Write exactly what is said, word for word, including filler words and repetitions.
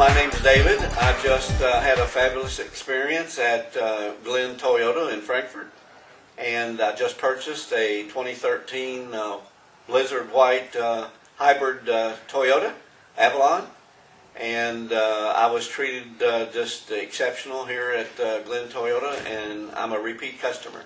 my name's David. I just uh, had a fabulous experience at uh, Glenn Toyota in Frankfort, and I just purchased a twenty thirteen uh, Blizzard White uh, hybrid uh, Toyota Avalon, and uh, I was treated uh, just exceptional here at uh, Glenn Toyota, and I'm a repeat customer.